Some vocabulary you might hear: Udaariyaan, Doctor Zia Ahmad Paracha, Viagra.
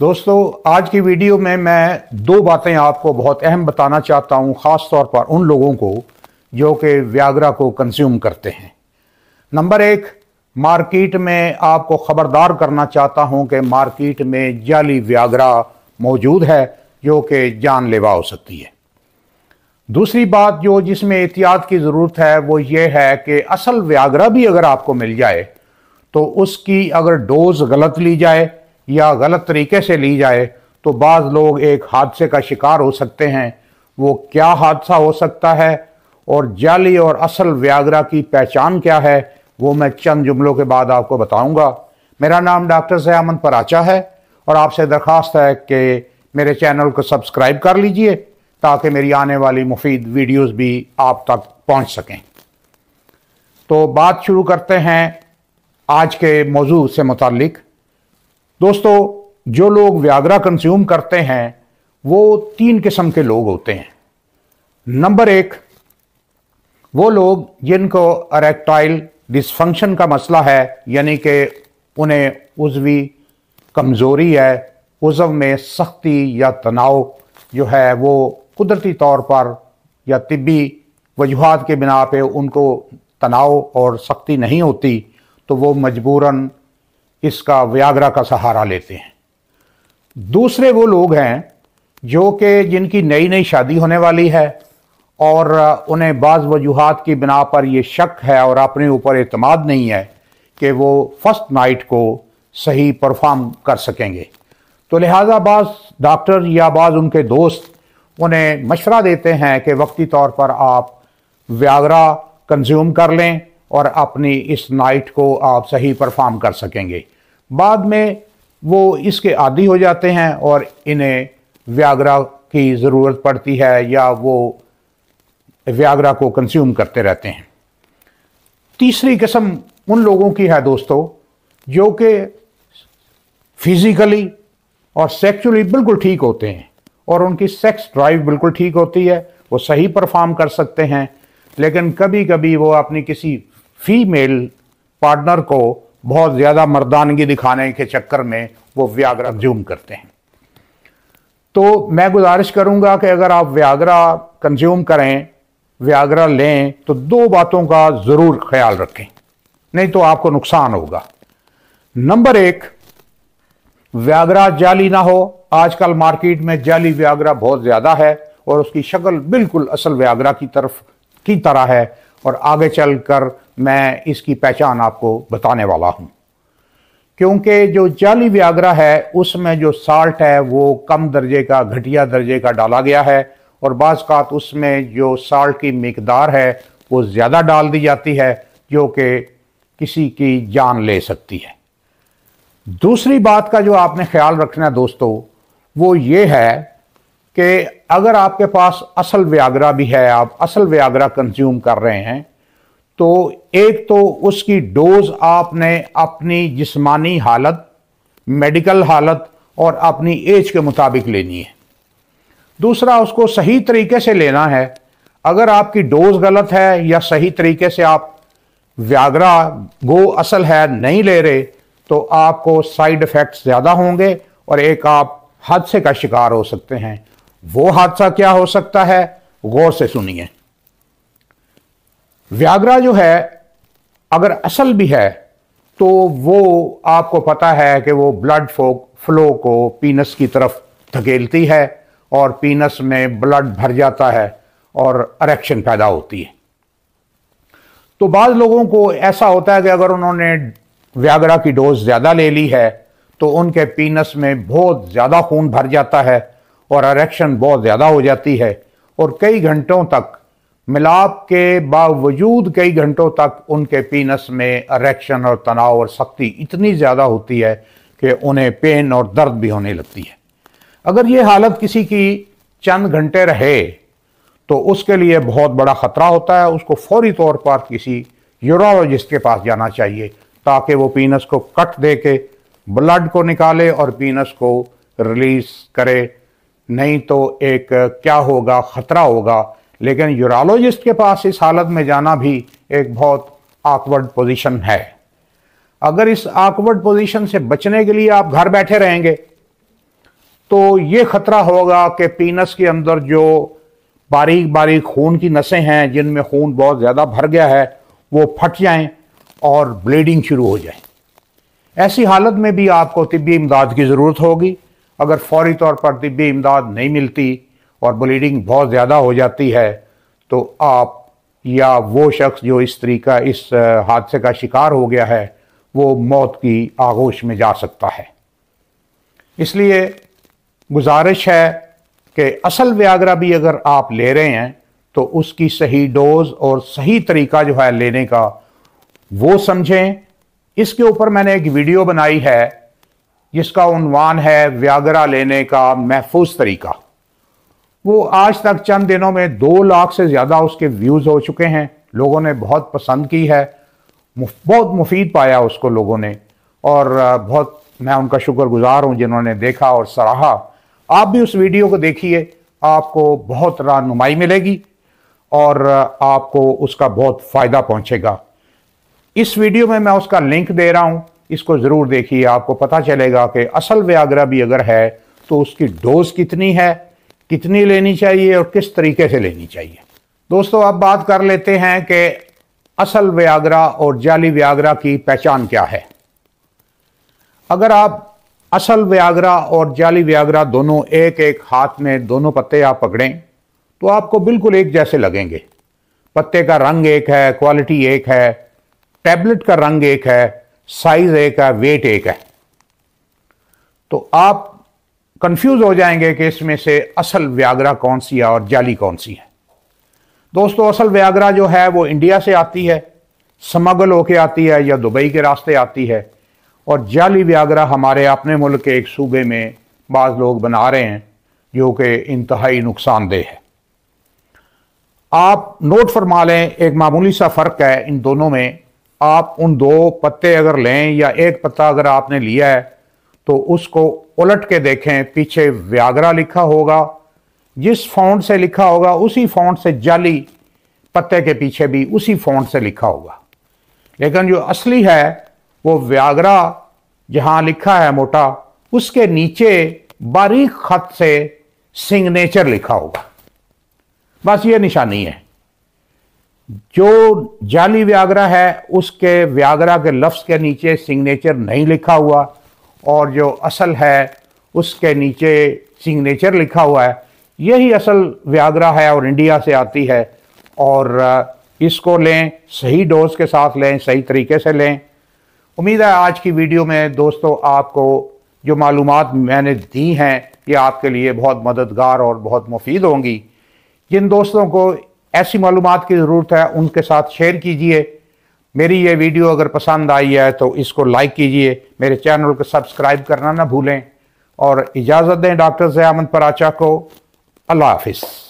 दोस्तों आज की वीडियो में मैं दो बातें आपको बहुत अहम बताना चाहता हूं, ख़ास तौर पर उन लोगों को जो कि व्याग्रा को कंज्यूम करते हैं। नंबर एक, मार्केट में आपको ख़बरदार करना चाहता हूं कि मार्केट में जाली व्याग्रा मौजूद है जो कि जानलेवा हो सकती है। दूसरी बात जो जिसमें एहतियात की ज़रूरत है वो ये है कि असल व्याग्रा भी अगर आपको मिल जाए तो उसकी अगर डोज़ गलत ली जाए या गलत तरीके से ली जाए तो बाज़ लोग एक हादसे का शिकार हो सकते हैं। वो क्या हादसा हो सकता है और जाली और असल व्याग्रा की पहचान क्या है वो मैं चंद जुमलों के बाद आपको बताऊंगा। मेरा नाम डॉक्टर ज़िया अहमद पराचा है और आपसे दरख्वास्त है कि मेरे चैनल को सब्सक्राइब कर लीजिए ताकि मेरी आने वाली मुफीद वीडियोस भी आप तक पहुँच सकें। तो बात शुरू करते हैं आज के मौजूद से मुतालिक। दोस्तों जो लोग व्याग्रा कंज्यूम करते हैं वो तीन किस्म के लोग होते हैं। नंबर एक, वो लोग जिनको इरेक्टाइल डिसफंक्शन का मसला है, यानी कि उन्हें उज़वी कमज़ोरी है, उज़व में सख्ती या तनाव जो है वो कुदरती तौर पर या तिब्बी वजूहात के बिना पे उनको तनाव और सख्ती नहीं होती तो वो मजबूरन इसका व्याग्रा का सहारा लेते हैं। दूसरे वो लोग हैं जो कि जिनकी नई नई शादी होने वाली है और उन्हें बाज़ वजूहात की बिना पर यह शक है और अपने ऊपर एतमाद नहीं है कि वो फर्स्ट नाइट को सही परफॉर्म कर सकेंगे, तो लिहाजा बाज़ डॉक्टर या बाज़ उनके दोस्त उन्हें मशवरा देते हैं कि वक्ती तौर पर आप व्याग्रा कंज्यूम कर लें और अपनी इस नाइट को आप सही परफॉर्म कर सकेंगे। बाद में वो इसके आदी हो जाते हैं और इन्हें व्याग्रा की ज़रूरत पड़ती है या वो व्याग्रा को कंज्यूम करते रहते हैं। तीसरी किस्म उन लोगों की है दोस्तों जो कि फिज़िकली और सेक्सुअली बिल्कुल ठीक होते हैं और उनकी सेक्स ड्राइव बिल्कुल ठीक होती है, वो सही परफॉर्म कर सकते हैं, लेकिन कभी कभी वो अपनी किसी फीमेल पार्टनर को बहुत ज़्यादा मर्दानगी दिखाने के चक्कर में वो व्याग्रा कंज्यूम करते हैं। तो मैं गुजारिश करूंगा कि अगर आप व्याग्रा कंज्यूम करें, व्याग्रा लें, तो दो बातों का ज़रूर ख्याल रखें, नहीं तो आपको नुकसान होगा। नंबर एक, व्याग्रा जाली ना हो। आजकल मार्केट में जाली व्याग्रा बहुत ज़्यादा है और उसकी शक्ल बिल्कुल असल व्याग्रा की तरह है और आगे चलकर मैं इसकी पहचान आपको बताने वाला हूँ, क्योंकि जो जाली व्याग्रा है उसमें जो साल्ट है वो कम दर्जे का, घटिया दर्जे का डाला गया है और बाज़ औक़ात उसमें जो साल्ट की मकदार है वो ज़्यादा डाल दी जाती है जो कि किसी की जान ले सकती है। दूसरी बात का जो आपने ख्याल रखना दोस्तों वो ये है कि अगर आपके पास असल व्याग्रा भी है, आप असल व्याग्रा कंज्यूम कर रहे हैं, तो एक तो उसकी डोज़ आपने अपनी जिस्मानी हालत, मेडिकल हालत और अपनी एज के मुताबिक लेनी है। दूसरा, उसको सही तरीके से लेना है। अगर आपकी डोज़ गलत है या सही तरीके से आप व्याग्रा गो असल है नहीं ले रहे तो आपको साइड इफ़ेक्ट्स ज़्यादा होंगे और एक आप हादसे का शिकार हो सकते हैं। वो हादसा क्या हो सकता है, गौर से सुनिए। व्याग्रा जो है अगर असल भी है तो वो आपको पता है कि वो ब्लड फ्लो को पीनस की तरफ धकेलती है और पीनस में ब्लड भर जाता है और इरेक्शन पैदा होती है। तो बाज़ लोगों को ऐसा होता है कि अगर उन्होंने व्याग्रा की डोज ज़्यादा ले ली है तो उनके पीनस में बहुत ज़्यादा खून भर जाता है और इरेक्शन बहुत ज़्यादा हो जाती है और कई घंटों तक, मिलाप के बावजूद कई घंटों तक उनके पीनस में इरेक्शन और तनाव और सख्ती इतनी ज़्यादा होती है कि उन्हें पेन और दर्द भी होने लगती है। अगर ये हालत किसी की चंद घंटे रहे तो उसके लिए बहुत बड़ा ख़तरा होता है। उसको फौरी तौर पर किसी यूरोलॉजिस्ट के पास जाना चाहिए ताकि वो पीनस को कट दे के ब्लड को निकाले और पीनस को रिलीज़ करे, नहीं तो एक क्या होगा, ख़तरा होगा। लेकिन यूरोलॉजिस्ट के पास इस हालत में जाना भी एक बहुत ऑकवर्ड पोजीशन है। अगर इस ऑकवर्ड पोजीशन से बचने के लिए आप घर बैठे रहेंगे तो ये ख़तरा होगा कि पीनस के अंदर जो बारीक बारीक खून की नसें हैं जिनमें खून बहुत ज़्यादा भर गया है वो फट जाएं और ब्लीडिंग शुरू हो जाए। ऐसी हालत में भी आपको तिब्बी इमदाद की ज़रूरत होगी। अगर फौरी तौर पर तिब्बी इमदाद नहीं मिलती और ब्लीडिंग बहुत ज़्यादा हो जाती है तो आप या वो शख्स जो इस हादसे का शिकार हो गया है वो मौत की आगोश में जा सकता है। इसलिए गुजारिश है कि असल व्यागरा भी अगर आप ले रहे हैं तो उसकी सही डोज और सही तरीका जो है लेने का वो समझें। इसके ऊपर मैंने एक वीडियो बनाई है जिसका उन्वान है व्यागरा लेने का महफूज तरीका। वो आज तक चंद दिनों में 2 लाख से ज़्यादा उसके व्यूज़ हो चुके हैं। लोगों ने बहुत पसंद की है, बहुत मुफीद पाया उसको लोगों ने और बहुत मैं उनका शुक्रगुजार हूँ जिन्होंने देखा और सराहा। आप भी उस वीडियो को देखिए, आपको बहुत राहनुमाई मिलेगी और आपको उसका बहुत फ़ायदा पहुँचेगा। इस वीडियो में मैं उसका लिंक दे रहा हूँ, इसको ज़रूर देखिए। आपको पता चलेगा कि असल व्यागरा भी अगर है तो उसकी डोज कितनी है, कितनी लेनी चाहिए और किस तरीके से लेनी चाहिए। दोस्तों, अब बात कर लेते हैं कि असल व्यागरा और जाली व्यागरा की पहचान क्या है। अगर आप असल व्यागरा और जाली व्यागरा दोनों एक एक हाथ में दोनों पत्ते आप पकड़ें तो आपको बिल्कुल एक जैसे लगेंगे। पत्ते का रंग एक है, क्वालिटी एक है, टैबलेट का रंग एक है, साइज एक है, वेट एक है, तो आप कंफ्यूज हो जाएंगे कि इसमें से असल व्यागरा कौन सी है और जाली कौन सी है। दोस्तों, असल व्यागरा जो है वो इंडिया से आती है, स्मगल होके आती है या दुबई के रास्ते आती है, और जाली व्यागरा हमारे अपने मुल्क के एक सूबे में बाज़ लोग बना रहे हैं जो कि इंतहाई नुकसानदेह है। आप नोट फरमा लें, एक मामूली सा फ़र्क है इन दोनों में। आप उन 2 पत्ते अगर लें या एक पत्ता अगर आपने लिया है तो उसको उलट के देखें, पीछे व्यागरा लिखा होगा, जिस फ़ॉन्ट से लिखा होगा उसी फ़ॉन्ट से जाली पत्ते के पीछे भी उसी फ़ॉन्ट से लिखा होगा। लेकिन जो असली है वो व्यागरा जहाँ लिखा है मोटा, उसके नीचे बारीक खत से सिग्नेचर लिखा होगा। बस ये निशानी है। जो जाली व्यागरा है उसके व्यागरा के लफ्ज़ के नीचे सिग्नेचर नहीं लिखा हुआ और जो असल है उसके नीचे सिग्नेचर लिखा हुआ है। यही असल व्यागरा है और इंडिया से आती है और इसको लें, सही डोज के साथ लें, सही तरीके से लें। उम्मीद है आज की वीडियो में दोस्तों आपको जो मालूमात मैंने दी हैं ये आपके लिए बहुत मददगार और बहुत मुफीद होंगी। जिन दोस्तों को ऐसी मालूमात की ज़रूरत है उनके साथ शेयर कीजिए। मेरी ये वीडियो अगर पसंद आई है तो इसको लाइक कीजिए, मेरे चैनल को सब्सक्राइब करना ना भूलें और इजाज़त दें। डॉक्टर ज़िया अहमद पराचा को। अल्लाह हाफिज़।